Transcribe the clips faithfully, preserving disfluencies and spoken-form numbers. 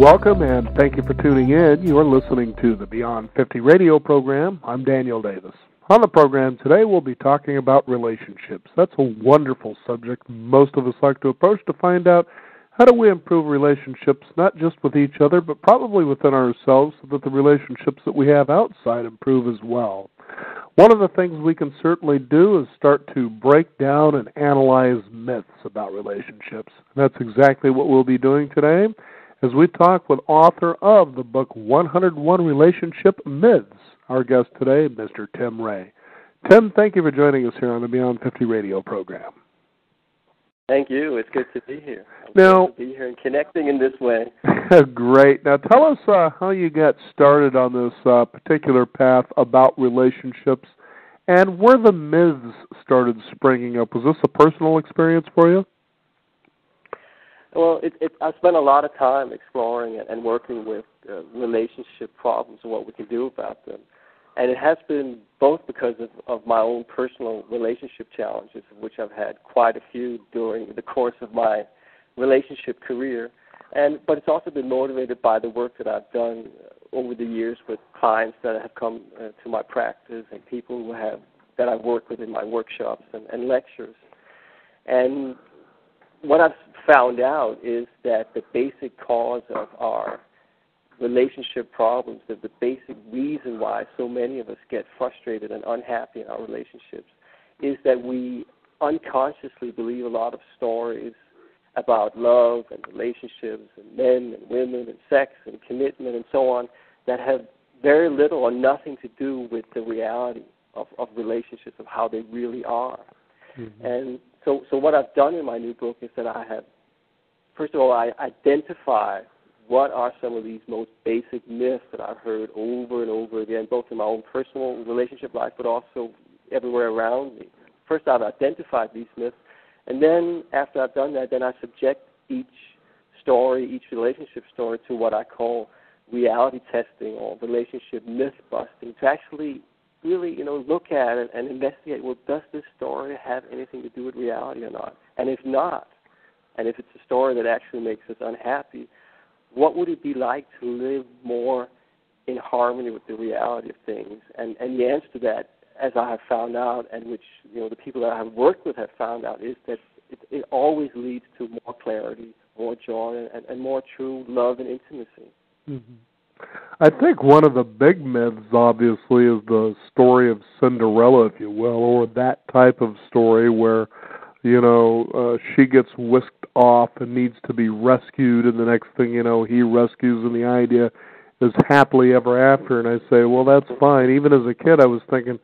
Welcome, and thank you for tuning in. You are listening to the Beyond fifty Radio Program. I'm Daniel Davis. On the program today, we'll be talking about relationships. That's a wonderful subject most of us like to approach to find out how do we improve relationships, not just with each other, but probably within ourselves, so that the relationships that we have outside improve as well. One of the things we can certainly do is start to break down and analyze myths about relationships. That's exactly what we'll be doing today as we talk with author of the book one oh one Relationship Myths, our guest today, Mister Tim Ray. Tim, thank you for joining us here on the Beyond fifty Radio Program. Thank you. It's good to be here. I'm now, good to be here and connecting in this way. Great. Now, tell us uh, how you got started on this uh, particular path about relationships, and where the myths started springing up. Was this a personal experience for you? Well, it, it, I spent a lot of time exploring it and working with uh, relationship problems and what we can do about them. And it has been both because of, of my own personal relationship challenges, of which I've had quite a few during the course of my relationship career, and but it's also been motivated by the work that I've done over the years with clients that have come uh, to my practice and people who have that I've worked with in my workshops and, and lectures. And what I've found out is that the basic cause of our relationship problems, that the basic reason why so many of us get frustrated and unhappy in our relationships is that we unconsciously believe a lot of stories about love and relationships and men and women and sex and commitment and so on that have very little or nothing to do with the reality of, of relationships, of how they really are. Mm-hmm. And so, so what I've done in my new book is that I have, first of all, I identify what are some of these most basic myths that I've heard over and over again, both in my own personal relationship life but also everywhere around me. First, I've identified these myths, and then after I've done that, then I subject each story, each relationship story, to what I call reality testing or relationship myth busting, to actually really, you know, look at it and investigate, well, does this story have anything to do with reality or not? And if not, and if it's a story that actually makes us unhappy, what would it be like to live more in harmony with the reality of things? And, and the answer to that, as I have found out, and which, you know, the people that I have worked with have found out, is that it, it always leads to more clarity, more joy, and, and more true love and intimacy. Mm-hmm. I think one of the big myths, obviously, is the story of Cinderella, if you will, or that type of story where, you know, uh, she gets whisked off and needs to be rescued, and the next thing you know, he rescues, and the idea is happily ever after. And I say, well, that's fine. Even as a kid, I was thinking,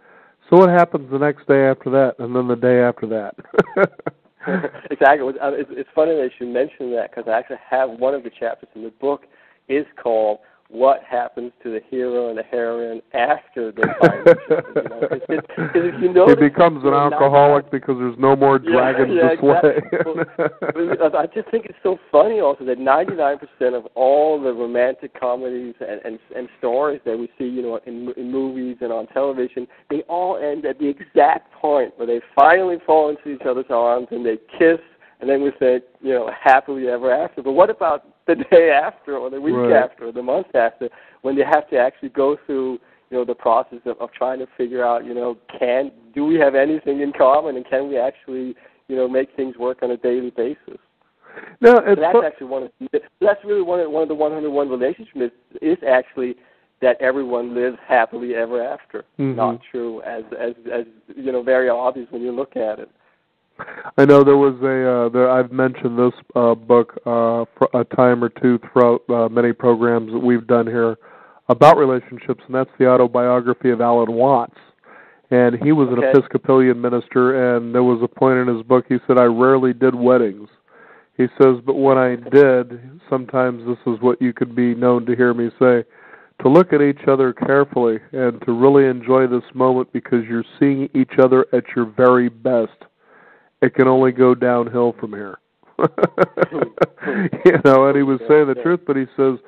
so what happens the next day after that, and then the day after that? Exactly. It's funny that you mentioned that, because I actually have one of the chapters in the book is called What Happens to the Hero and the Heroine After They Find Each Other. You know? Cause it, cause if you notice, he becomes an alcoholic not, because there's no more dragons yeah, yeah, to slay. Exactly. Well, I just think it's so funny also that ninety-nine percent of all the romantic comedies and, and, and stories that we see, you know, in, in movies and on television, they all end at the exact point where they finally fall into each other's arms and they kiss, and then we say, you know, happily ever after. But what about the day after, or the week right. after, or the month after, when they have to actually go through, you know, the process of, of trying to figure out, you know, can do we have anything in common, and can we actually, you know, make things work on a daily basis? No, it's so that's fu- actually one of that's really one of, one of the one oh one relationship myths is actually that everyone lives happily ever after. Mm-hmm. Not true, as as as you know, very obvious when you look at it. I know there was a, uh, there, I've mentioned this uh, book uh, for a time or two throughout uh, many programs that we've done here about relationships, and that's the autobiography of Alan Watts. And he was an okay. Episcopalian minister, and there was a point in his book, he said, I rarely did weddings. He says, but when I did, sometimes this is what you could be known to hear me say, to look at each other carefully and to really enjoy this moment because you're seeing each other at your very best. It can only go downhill from here. You know, and he was saying the truth, but he says,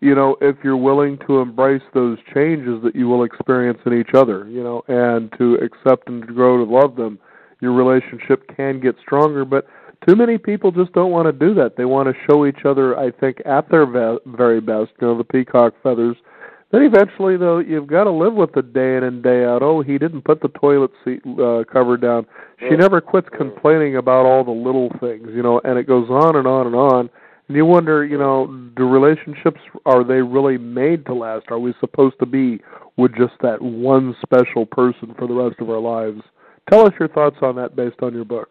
you know, if you're willing to embrace those changes that you will experience in each other, you know, and to accept and to grow to love them, your relationship can get stronger. But Too many people just don't want to do that. They want to show each other, I think, at their ve- very best, you know, the peacock feathers. Then eventually, though, you've got to live with the day in and day out. Oh, he didn't put the toilet seat uh, cover down. She never quits complaining about all the little things, you know, and it goes on and on and on. And you wonder, you know, do relationships, are they really made to last? Are we supposed to be with just that one special person for the rest of our lives? Tell us your thoughts on that based on your book.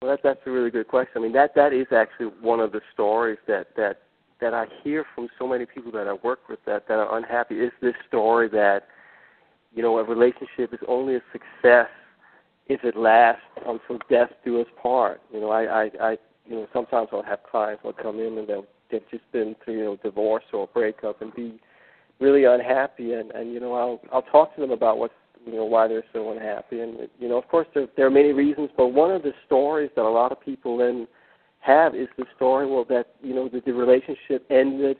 Well, that, that's a really good question. I mean, that, that is actually one of the stories that, that that I hear from so many people that I work with that, that are unhappy, is this story that, you know, a relationship is only a success if it lasts until death do us part. You know, I, I, I you know, sometimes I'll have clients who'll come in and they'll, they've just been through, you know, divorce or a breakup and be really unhappy, and, and you know, I'll I'll talk to them about what's, you know, why they're so unhappy, and, you know, of course there, there are many reasons, but one of the stories that a lot of people then have is the story, well, that, you know, that the relationship ended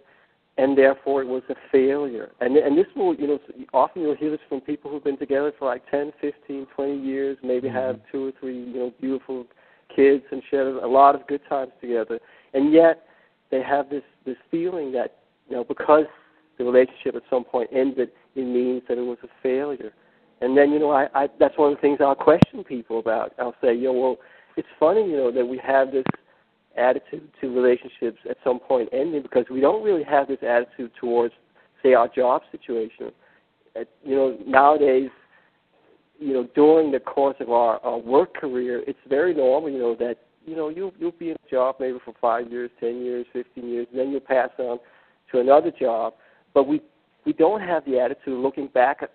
and therefore it was a failure. And and this will, you know, often you'll hear this from people who've been together for like ten, fifteen, twenty years, maybe mm-hmm. have two or three, you know, beautiful kids and shared a lot of good times together. And yet they have this, this feeling that, you know, because the relationship at some point ended, it means that it was a failure. And then, you know, I, I that's one of the things I'll question people about. I'll say, you know, well, it's funny, you know, that we have this attitude to relationships at some point ending, because we don't really have this attitude towards, say, our job situation. At, you know, nowadays, you know, during the course of our, our work career, it's very normal, you know, that, you know, you'll, you'll be in a job maybe for five years, ten years, fifteen years, and then you'll pass on to another job. But we, we don't have the attitude of looking back at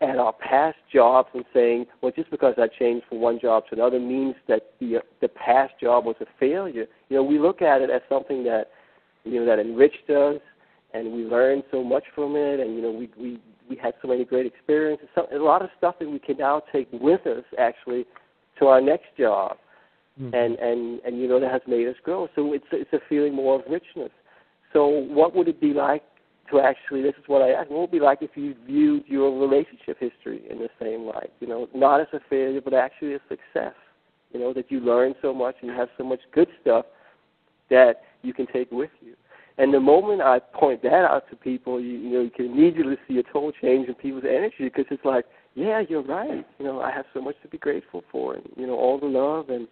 at our past jobs and saying, well, just because I changed from one job to another means that the the past job was a failure. You know, we look at it as something that, you know, that enriched us, and we learned so much from it, and, you know, we we, we had so many great experiences, so, a lot of stuff that we can now take with us, actually, to our next job, mm-hmm. and, and, and, you know, that has made us grow. So it's, it's a feeling more of richness. So what would it be like to actually, this is what I asked, what would it be like if you viewed your relationship history in the same light, you know, not as a failure, but actually a success, you know, that you learn so much and you have so much good stuff that you can take with you. And the moment I point that out to people, you, you know, you can immediately see a total change in people's energy, because it's like, yeah, you're right, you know, I have so much to be grateful for, and, you know, all the love. And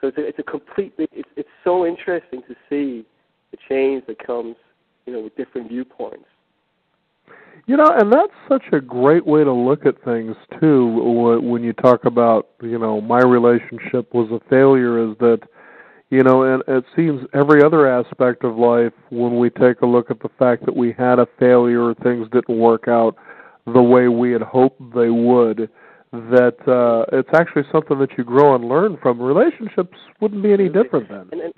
so it's a, it's a completely, it's, it's so interesting to see the change that comes, you know, with different viewpoints. You know, and that's such a great way to look at things, too, when you talk about, you know, my relationship was a failure, is that, you know, and it seems every other aspect of life, when we take a look at the fact that we had a failure, things didn't work out the way we had hoped they would, that uh, it's actually something that you grow and learn from. Relationships wouldn't be any different then. And, and,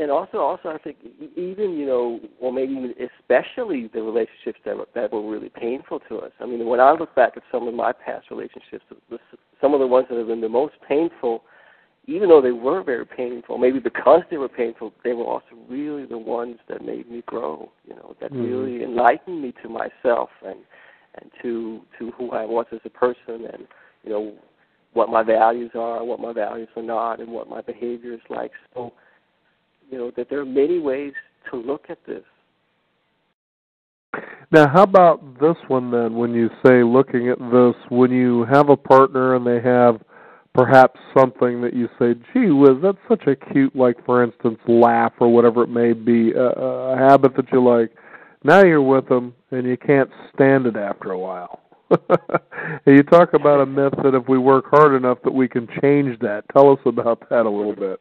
And also, also, I think even, you know, or maybe even especially the relationships that were, that were really painful to us. I mean, when I look back at some of my past relationships, some of the ones that have been the most painful, even though they were very painful, maybe because they were painful, they were also really the ones that made me grow, you know, that mm-hmm. really enlightened me to myself and and to to who I was as a person, and, you know, what my values are, what my values are not, and what my behavior is like. So, you know, that there are many ways to look at this. Now, how about this one then, when you say looking at this, when you have a partner and they have perhaps something that you say, gee whiz, that's such a cute, like, for instance, laugh or whatever it may be, a, a habit that you like. Now you're with them and you can't stand it after a while. You talk about a myth that if we work hard enough that we can change that. Tell us about that a little bit.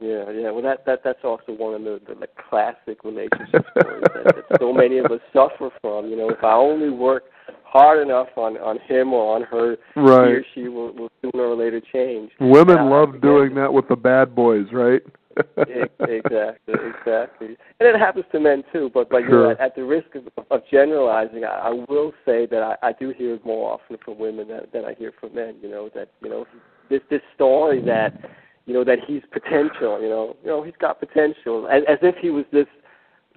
Yeah, yeah. Well, that, that that's also one of the, the, the classic relationship stories that, that so many of us suffer from. You know, if I only work hard enough on, on him or on her, right, he or she will, will sooner or later change. Women now, love doing that with the bad boys, right? Exactly, exactly. And it happens to men too. But but sure. You know, at, at the risk of, of generalizing, I, I will say that I, I do hear it more often from women than, than I hear from men. You know, that, you know, this this story that, you know, that he's potential, you know, you know, he's got potential, as, as if he was this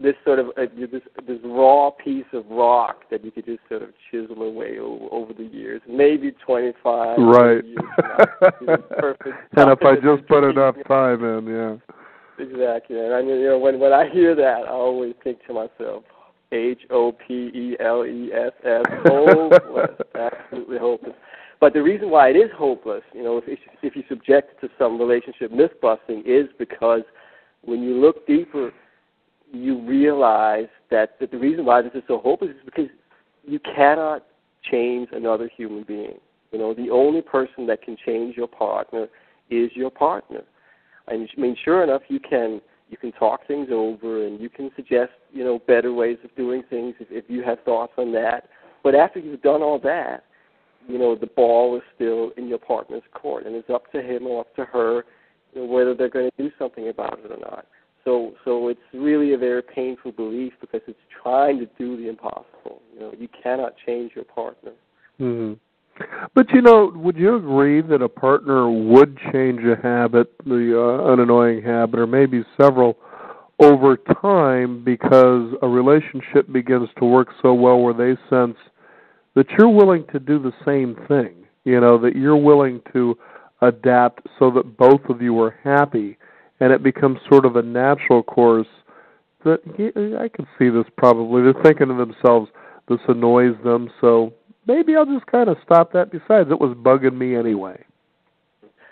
this sort of uh, this this raw piece of rock that you could just sort of chisel away over, over the years, maybe twenty-five. Right. Years, perfect. And if I just put enough time in, yeah. Exactly. And I mean, you know, when when I hear that, I always think to myself, H O P E L E S S, hopeless, absolutely hopeless. But the reason why it is hopeless, you know, if if you subject it to some relationship myth busting, is because when you look deeper, you realize that, that the reason why this is so hopeless is because you cannot change another human being. You know, the only person that can change your partner is your partner. And I mean, sure enough, you can you can talk things over and you can suggest, you know, better ways of doing things if, if you have thoughts on that. But after you've done all that, you know, the ball is still in your partner's court, and it's up to him or up to her, you know, whether they're going to do something about it or not. So so it's really a very painful belief because it's trying to do the impossible. You know, you cannot change your partner. Mm-hmm. But, you know, would you agree that a partner would change a habit, the uh, an annoying habit, or maybe several, over time because a relationship begins to work so well where they sense that you're willing to do the same thing, you know, that you're willing to adapt so that both of you are happy, and it becomes sort of a natural course that, I can see this probably, they're thinking to themselves, this annoys them, so maybe I'll just kind of stop that. Besides, it was bugging me anyway.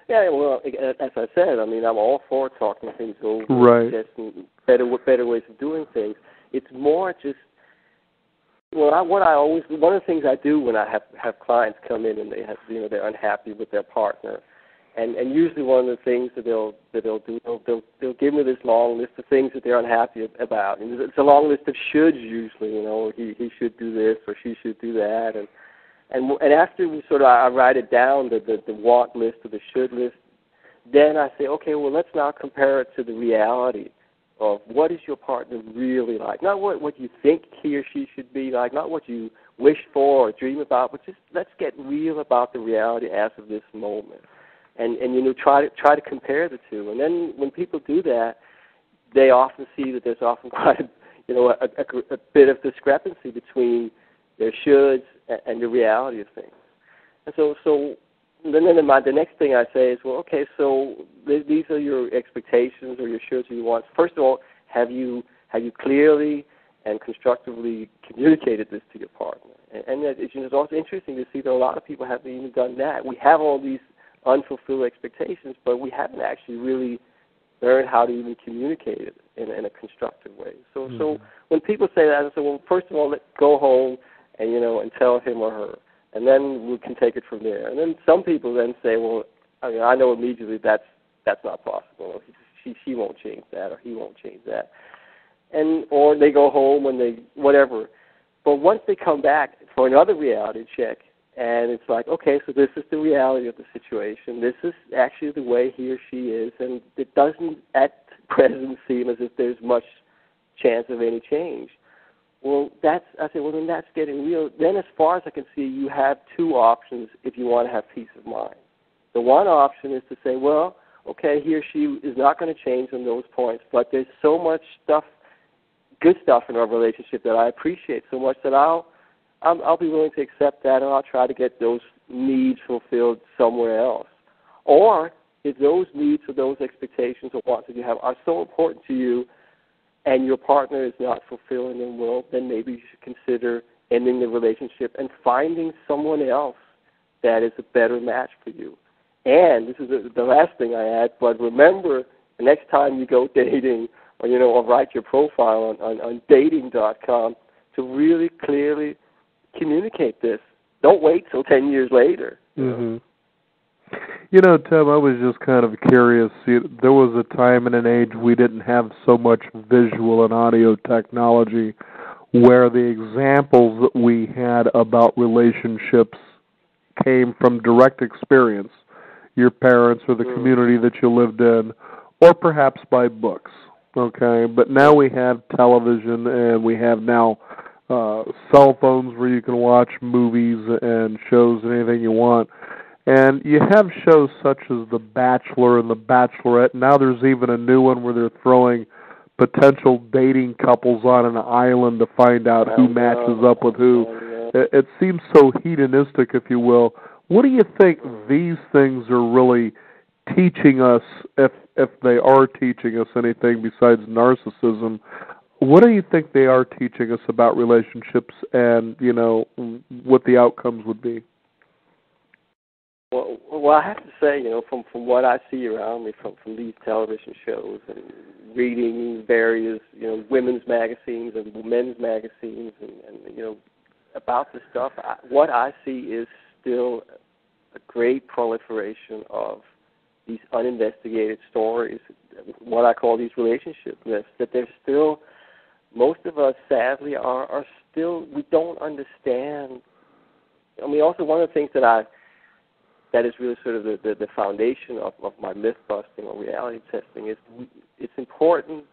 Yeah, well, as I said, I mean, I'm all for talking things over, right, suggesting better, better ways of doing things. It's more just, well, I, what I always, one of the things I do when I have, have clients come in and they have, you know, they're unhappy with their partner, And, and usually one of the things that they'll that they'll do, they'll, they'll, they'll give me this long list of things that they're unhappy about. And it's a long list of shoulds usually, you know, he, he should do this or she should do that. And and, and after we sort of, I write it down, the, the, the want list or the should list, then I say, okay, well, let's now compare it to the reality of what is your partner really like. Not what, what you think he or she should be like, not what you wish for or dream about, but just let's get real about the reality as of this moment. And, and you know, try to try to compare the two. And then when people do that, they often see that there's often quite a, you know, a, a, a bit of discrepancy between their shoulds and, and the reality of things. And so, so then, then my, the next thing I say is, well, okay, so these are your expectations or your shoulds or your wants. First of all, have you have you clearly and constructively communicated this to your partner? And, and it's, it's also interesting to see that a lot of people haven't even done that. We have all these unfulfilled expectations, but we haven't actually really learned how to even communicate it in, in a constructive way. So, mm-hmm. so when people say that, I say, well, first of all, let's go home and you know and tell him or her, and then we can take it from there. And then some people then say, well, I mean, I know immediately that's that's not possible. She she won't change that, or he won't change that, and or they go home when they whatever. But once they come back for another reality check. And it's like, okay, so this is the reality of the situation. This is actually the way he or she is, and it doesn't at present seem as if there's much chance of any change. Well, that's, I say, well, then that's getting real. Then as far as I can see, you have two options if you want to have peace of mind. The one option is to say, well, okay, he or she is not going to change on those points, but there's so much stuff, good stuff in our relationship that I appreciate so much that I'll, I'm, I'll be willing to accept that, and I'll try to get those needs fulfilled somewhere else. Or if those needs or those expectations or wants that you have are so important to you and your partner is not fulfilling them well, then maybe you should consider ending the relationship and finding someone else that is a better match for you. And this is the last thing I add, but remember the next time you go dating or, you know, or write your profile on, on, on dating dot com to really clearly communicate this. Don't wait till ten years later. You know? Mm-hmm. You know, Tim, I was just kind of curious. There was a time in an age we didn't have so much visual and audio technology where the examples that we had about relationships came from direct experience, your parents or the mm-hmm. community that you lived in, or perhaps by books, okay? But now we have television, and we have now Uh, cell phones where you can watch movies and shows and anything you want. And you have shows such as The Bachelor and The Bachelorette. Now there's even a new one where they're throwing potential dating couples on an island to find out who matches up with who. It, it seems so hedonistic, if you will. What do you think these things are really teaching us, if if they are teaching us anything besides narcissism? What do you think they are teaching us about relationships and, you know, what the outcomes would be? Well, well, I have to say, you know, from, from what I see around me, from, from these television shows and reading various, you know, women's magazines and men's magazines and, and you know, about this stuff, I, what I see is still a great proliferation of these uninvestigated stories, what I call these relationship myths, that they're still, most of us, sadly, are, are still, we don't understand. I mean, also one of the things that I, that is really sort of the, the, the foundation of, of my myth-busting or reality testing is we, it's important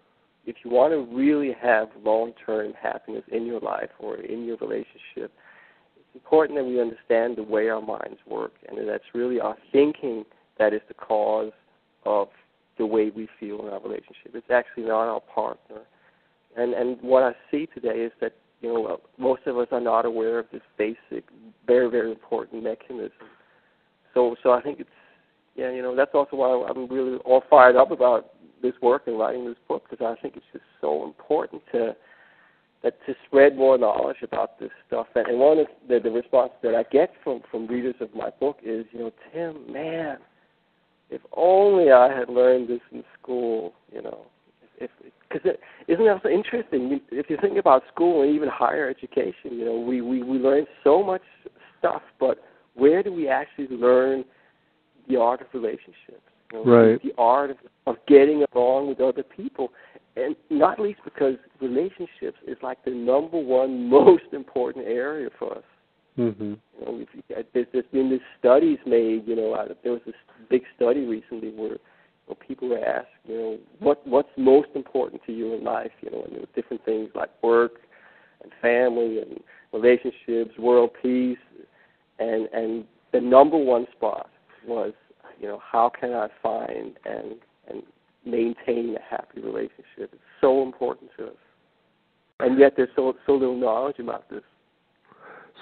if you want to really have long-term happiness in your life or in your relationship, it's important that we understand the way our minds work, and that's really our thinking that is the cause of the way we feel in our relationship. It's actually not our partner. And and what I see today is that, you know, most of us are not aware of this basic, very, very important mechanism. So, so I think it's, yeah, you know, that's also why I'm really all fired up about this work and writing this book, because I think it's just so important to that to spread more knowledge about this stuff. And, and one of the, the response that I get from, from readers of my book is, you know, Tim, man, if only I had learned this in school, you know, if because it, isn't that so interesting? If you think about school and even higher education, you know, we, we, we learn so much stuff, but where do we actually learn the art of relationships? You know, right. The art of, of getting along with other people, and not least because relationships is like the number one most important area for us. Mm-hmm. You know, if, there's, there's been these studies made. You know, there was this big study recently where, where people were asked, you know, what what's most important to you in life? You know, and there were different things like work and family and relationships, world peace. And and the number one spot was, you know, how can I find and and maintain a happy relationship? It's so important to us. And yet there's so so little knowledge about this.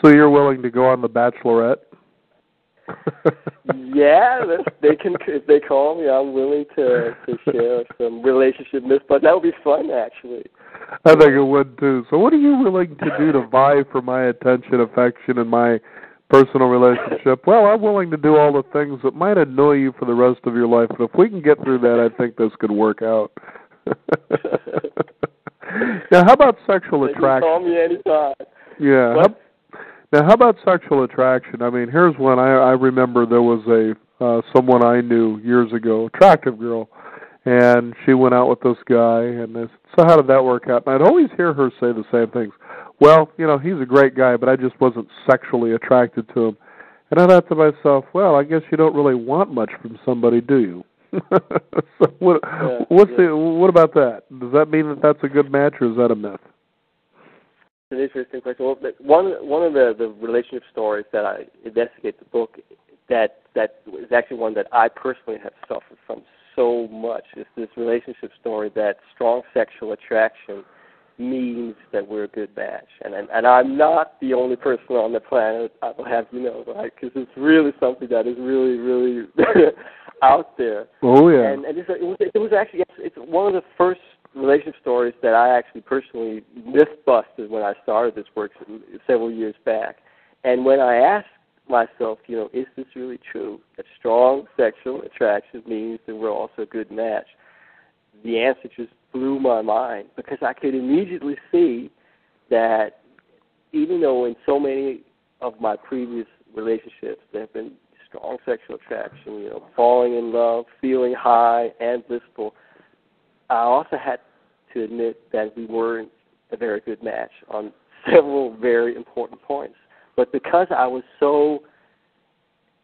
So you're willing to go on The Bachelorette? Yeah, they can if they call me, I'm willing to, to share some relationship myths, but that would be fun, actually. I think it would, too. So what are you willing to do to vie for my attention, affection, and my personal relationship? Well, I'm willing to do all the things that might annoy you for the rest of your life, but if we can get through that, I think this could work out. Now, how about sexual attraction? Call me anytime. Yeah. How, now, how about sexual attraction? I mean, here's one. I, I remember there was a uh, someone I knew years ago, attractive girl, and she went out with this guy, and this, so how did that work out? And I'd always hear her say the same things. Well, you know, he's a great guy, but I just wasn't sexually attracted to him. And I thought to myself, well, I guess you don't really want much from somebody, do you? so what, yeah, what's yeah. The, what about that? Does that mean that that's a good match, or is that a myth? It's an interesting question. Well, one one of the, the relationship stories that I investigate in the book that that is actually one that I personally have suffered from so much is this relationship story that strong sexual attraction means that we're a good match, and, and and I'm not the only person on the planet. I will have you know, right? Because it's really something that is really, really out there. Oh yeah. And, and it's, it, was, it was actually it's one of the first relationship stories that I actually personally myth busted when I started this work several years back. And when I asked myself, you know, is this really true? That strong sexual attraction means that we're also a good match. The answer just blew my mind, because I could immediately see that even though in so many of my previous relationships there have been strong sexual attraction, you know, falling in love, feeling high and blissful, I also had to admit that we weren't a very good match on several very important points. But because I was so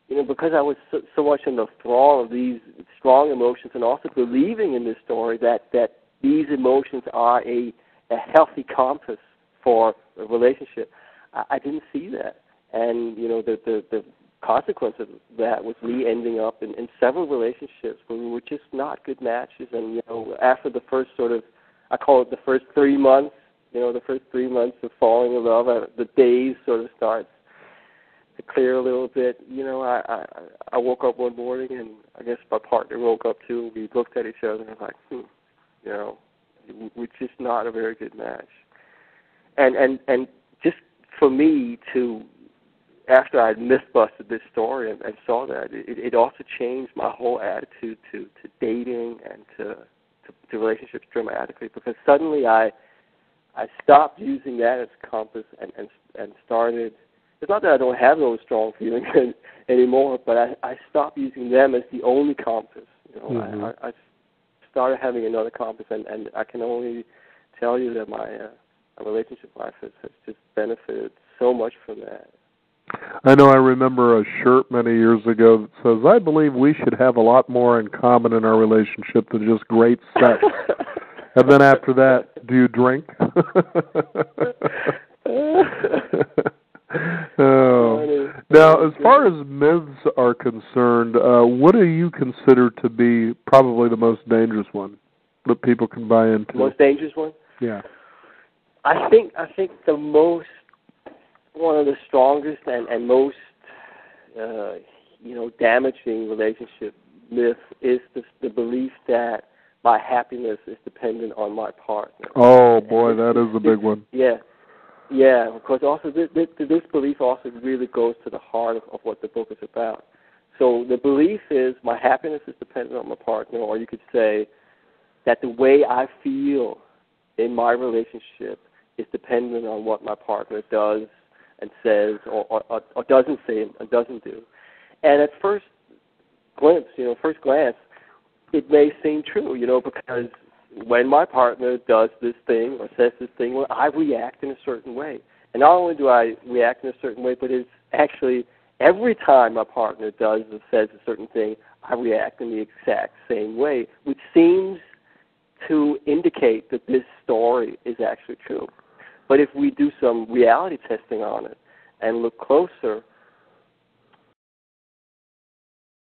You know, because I was so, so much in the thrall of these strong emotions, and also believing in this story that, that these emotions are a, a healthy compass for a relationship, I, I didn't see that. And, you know, the, the, the consequence of that was me ending up in, in several relationships where we were just not good matches. And, you know, after the first sort of I call it the first three months, you know, the first three months of falling in love. I, the daze sort of starts to clear a little bit. You know, I, I, I woke up one morning, and I guess my partner woke up too, and we looked at each other and was like, hmm, you know, we're just not a very good match. And, and, and just for me to, after I had myth-busted this story and, and saw that, it, it also changed my whole attitude to, to dating and to, to, to relationships dramatically, because suddenly I I stopped using that as a compass and, and, and started, it's not that I don't have those strong feelings in, anymore, but I, I stopped using them as the only compass. You know, mm-hmm. I, I started having another compass, and, and I can only tell you that my, uh, my relationship life has, has just benefited so much from that. I know I remember a shirt many years ago that says, I believe we should have a lot more in common in our relationship than just great sex. And then after that, do you drink? Oh. Now, as far as myths are concerned, uh, what do you consider to be probably the most dangerous one that people can buy into? Most dangerous one? Yeah. I think I think the most... one of the strongest and, and most, uh, you know, damaging relationship myth is the, the belief that my happiness is dependent on my partner. Oh, boy, that is a big one. Yeah. Yeah, of course. Also, this, this, this belief also really goes to the heart of, of what the book is about. So the belief is my happiness is dependent on my partner, or you could say that the way I feel in my relationship is dependent on what my partner does and says, or, or, or doesn't say and doesn't do. And at first glimpse, you know, first glance, it may seem true, you know, because when my partner does this thing or says this thing, well, I react in a certain way. And not only do I react in a certain way, but it's actually every time my partner does or says a certain thing, I react in the exact same way, which seems to indicate that this story is actually true. But if we do some reality testing on it and look closer,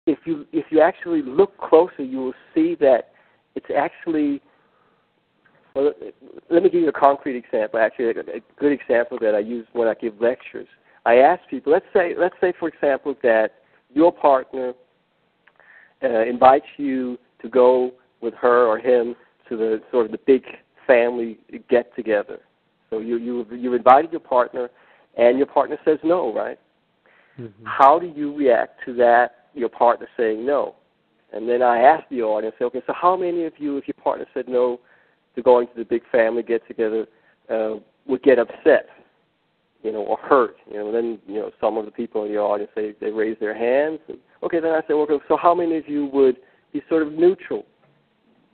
if you if you actually look closer, you will see that it's actually, well, let me give you a concrete example, actually a good example that I use when I give lectures. I ask people, let's say, let's say for example, that your partner uh, invites you to go with her or him to the sort of the big family get-together. So you you you invited your partner, and your partner says no, right? Mm-hmm. How do you react to that, your partner saying no? And then I ask the audience, okay, so how many of you, if your partner said no to going to the big family get-together, uh, would get upset, you know, or hurt? You know, then, you know, some of the people in the audience, they, they raise their hands. And, okay, then I say, okay, so how many of you would be sort of neutral?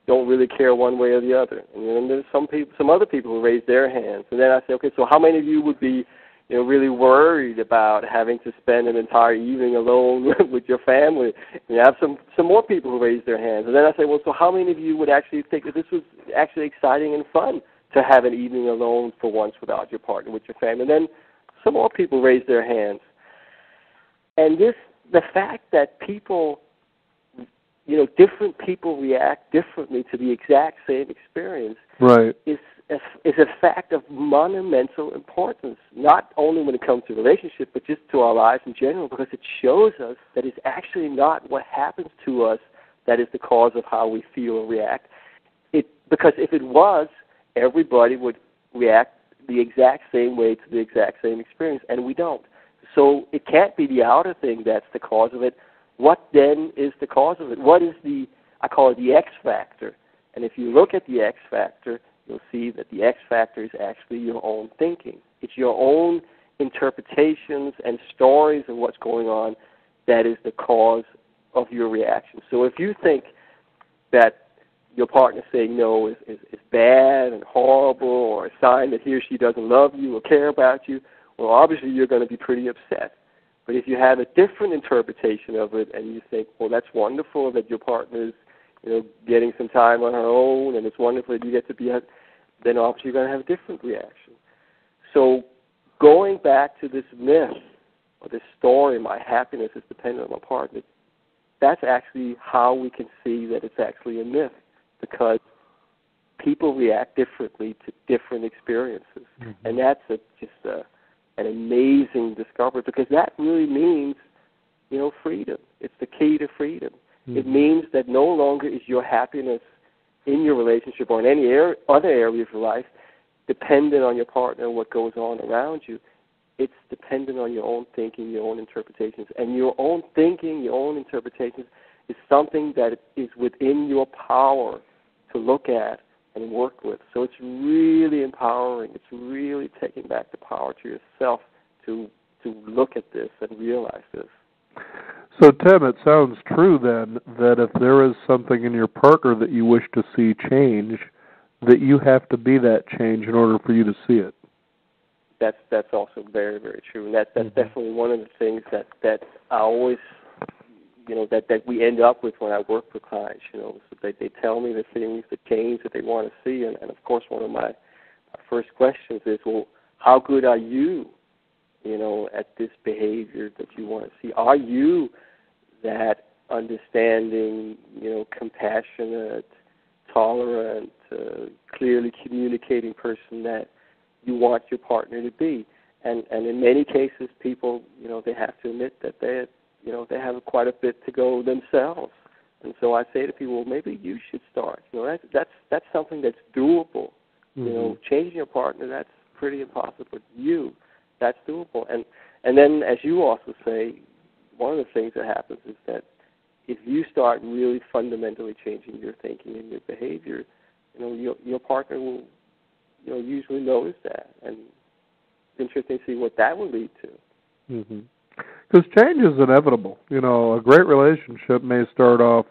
Don't really care one way or the other. And then there's some people, some other people who raise their hands. And then I say, okay, so how many of you would be, you know, really worried about having to spend an entire evening alone with your family? And you have some, some more people who raise their hands. And then I say, well, so how many of you would actually think that this was actually exciting and fun to have an evening alone for once without your partner, with your family? And then some more people raise their hands. And this, the fact that people, you know, different people react differently to the exact same experience, right, is a, is a fact of monumental importance, not only when it comes to relationships, but just to our lives in general, because it shows us that it's actually not what happens to us that is the cause of how we feel and react. It, because if it was, everybody would react the exact same way to the exact same experience, and we don't. So it can't be the outer thing that's the cause of it. What then is the cause of it? What is the, I call it the X factor. And if you look at the X factor, you'll see that the X factor is actually your own thinking. It's your own interpretations and stories of what's going on that is the cause of your reaction. So if you think that your partner saying no is, is, is bad and horrible, or a sign that he or she doesn't love you or care about you, well, obviously you're going to be pretty upset. But if you have a different interpretation of it and you think, well, that's wonderful that your partner's, you know, getting some time on her own, and it's wonderful that you get to be, then obviously you're going to have a different reaction. So going back to this myth or this story, my happiness is dependent on my partner, that's actually how we can see that it's actually a myth, because people react differently to different experiences. Mm-hmm. And that's a, just a, an amazing discovery, because that really means, you know, freedom. It's the key to freedom. Mm-hmm. It means that no longer is your happiness in your relationship or in any er- other area of your life dependent on your partner and what goes on around you. It's dependent on your own thinking, your own interpretations. And your own thinking, your own interpretations is something that is within your power to look at and work with. So it's really empowering. It's really taking back the power to yourself to to look at this and realize this. So, Tim, it sounds true then that if there is something in your partner that you wish to see change, that you have to be that change in order for you to see it. That's that's also very, very true. And that, that's mm-hmm. definitely one of the things that, that I always, you know, that, that we end up with when I work with clients. You know, so they, they tell me the things, the change that they want to see. And, and, of course, one of my first questions is, well, how good are you, you know, at this behavior that you want to see? Are you that understanding, you know, compassionate, tolerant, uh, clearly communicating person that you want your partner to be? And, and in many cases, people, you know, they have to admit that they you know, they have quite a bit to go themselves. And so I say to people, well, maybe you should start. You know, that's that's, that's something that's doable. Mm-hmm. You know, changing your partner, that's pretty impossible. But you, that's doable. And and then, as you also say, one of the things that happens is that if you start really fundamentally changing your thinking and your behavior, you know, your, your partner will, you know, usually notice that. And it's interesting to see what that will lead to. Mm-hmm. Because change is inevitable. You know, a great relationship may start off,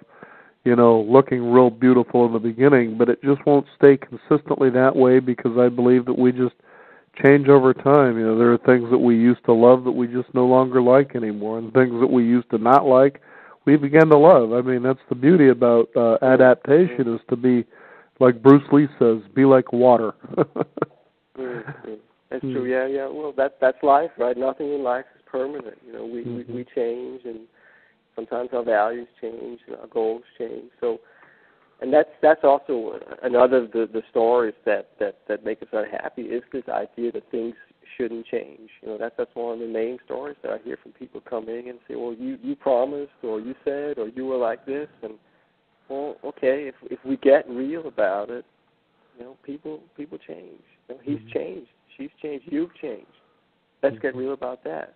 you know, looking real beautiful in the beginning, but it just won't stay consistently that way, because I believe that we just change over time. You know, there are things that we used to love that we just no longer like anymore, and things that we used to not like we began to love. I mean, that's the beauty about uh, adaptation, is to be, like Bruce Lee says, be like water. mm-hmm. That's true, yeah, yeah. Well, that that's life, right? Nothing in life is permanent. You know, we, mm-hmm. we, we change, and sometimes our values change and our goals change. So, and that's that's also another of the, the stories that, that, that make us unhappy, is this idea that things shouldn't change. You know, that's that's one of the main stories that I hear from people come in and say, well, you, you promised, or you said, or you were like this. And, well, okay, if if we get real about it, you know, people people change. You know, he's mm-hmm. changed. She's changed. You've changed. Let's mm-hmm. get real about that.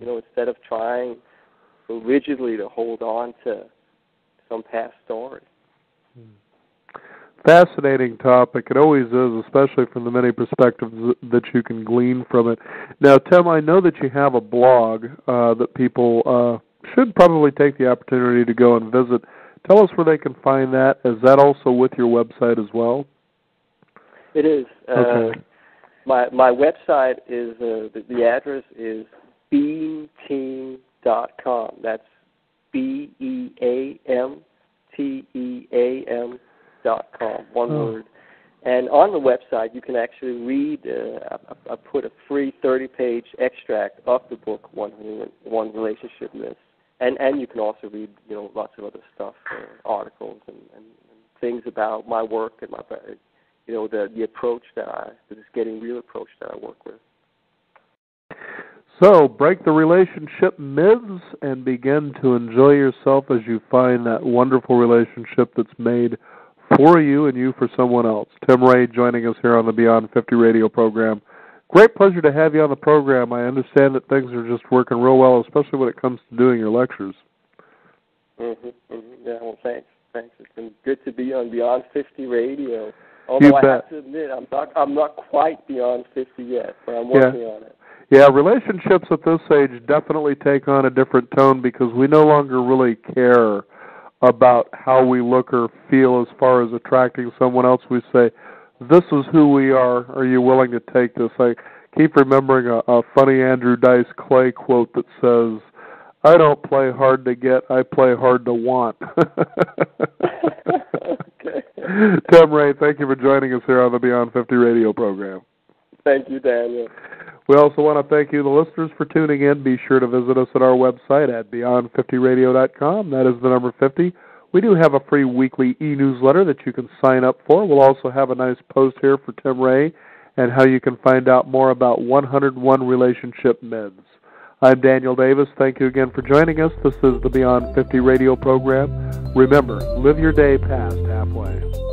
You know, instead of trying so rigidly to hold on to some past story. Fascinating topic. It always is, especially from the many perspectives that you can glean from it. Now, Tim, I know that you have a blog uh, that people uh, should probably take the opportunity to go and visit. Tell us where they can find that. Is that also with your website as well? It is. Okay. Uh, my my website is, uh, the, the address is beam team dot com. That's B E A M T E A M dot com, one oh. word. And on the website, you can actually read, uh, I, I put a free thirty-page extract of the book, one oh one Relationship Myths. And and you can also read, you know, lots of other stuff, uh, articles and, and, and things about my work and my, you know, the the approach that I, this getting real approach that I work with. So break the relationship myths and begin to enjoy yourself as you find that wonderful relationship that's made for you and you for someone else. Tim Ray joining us here on the Beyond fifty radio program. Great pleasure to have you on the program. I understand that things are just working real well, especially when it comes to doing your lectures. Mm-hmm, mm-hmm. Yeah, well, thanks. Thanks. It's been good to be on Beyond fifty Radio. Although I have to admit, I'm not, I'm not quite Beyond fifty yet, but I'm working yeah. on it. Yeah, relationships at this age definitely take on a different tone, because we no longer really care about how we look or feel as far as attracting someone else. We say, this is who we are. Are you willing to take this? I keep remembering a, a funny Andrew Dice Clay quote that says, I don't play hard to get, I play hard to want. Okay. Tim Ray, thank you for joining us here on the Beyond fifty radio program. Thank you, Daniel. We also want to thank you, the listeners, for tuning in. Be sure to visit us at our website at beyond fifty radio dot com. That is the number fifty. We do have a free weekly e-newsletter that you can sign up for. We'll also have a nice post here for Tim Ray and how you can find out more about one oh one Relationship Myths. I'm Daniel Davis. Thank you again for joining us. This is the Beyond fifty Radio Program. Remember, live your day past halfway.